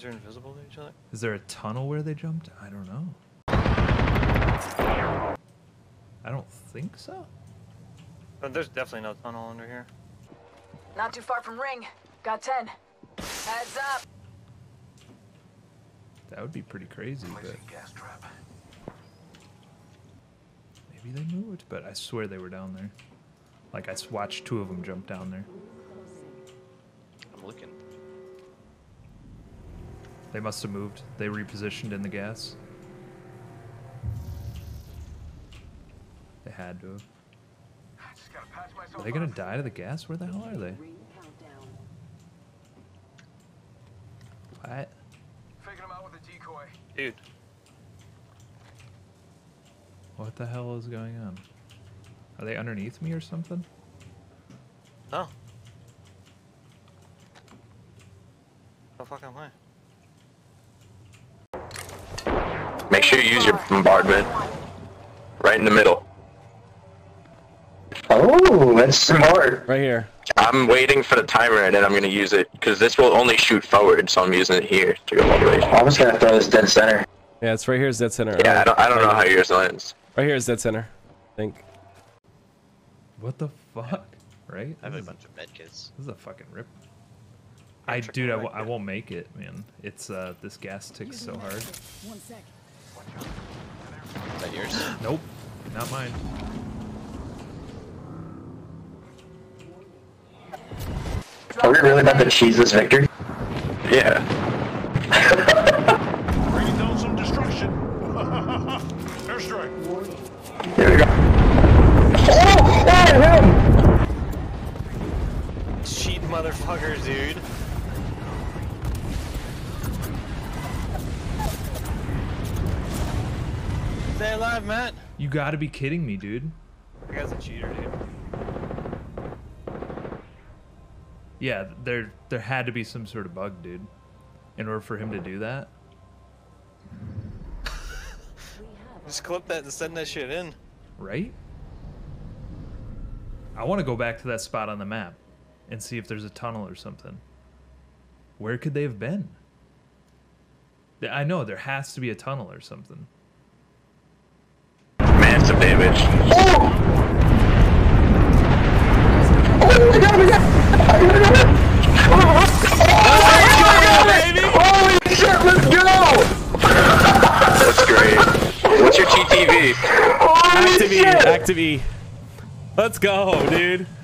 They're invisible to each other? Is there a tunnel where they jumped? I don't know. I don't think so. But there's definitely no tunnel under here. Not too far from ring. Got 10. Heads up. That would be pretty crazy, but maybe they moved, but I swear they were down there. Like I watched two of them jump down there. I'm looking. They must have moved. They repositioned in the gas. They had to have. Are they gonna die to the gas? Where the hell are they? What? Figured them out with a decoy. Dude. What the hell is going on? Are they underneath me or something? No. The fuck am I? Make sure you use your bombardment. Right in the middle. Oh, that's smart. Right here. I'm waiting for the timer and then I'm gonna use it because this will only shoot forward, so I'm using it here to go all the way. I was gonna throw this dead center. Yeah, it's right here is dead center. Yeah, right. I don't know how yours lands. Right here is dead center, I think. What the fuck? Right? I have a bunch of medkits. This is a fucking rip. Dude, I won't make it, man. It's this gas ticks so hard. One sec. Is that yours? Nope, not mine. Are we really about to cheese this victory? Yeah. Bringing down some destruction. Airstrike. Here we go. Oh! Oh, him! Cheat motherfuckers, dude. Stay alive, Matt. You gotta be kidding me, dude. That guy's a cheater, dude. Yeah, there had to be some sort of bug, dude, in order for him to do that. Just clip that and send that shit in. Right? I want to go back to that spot on the map and see if there's a tunnel or something. Where could they have been? I know, there has to be a tunnel or something. Massive damage. Oh! Oh my god, we got... Holy shit, let's go! That's great. What's your TTV? Holy shit! Active E. Let's go, dude.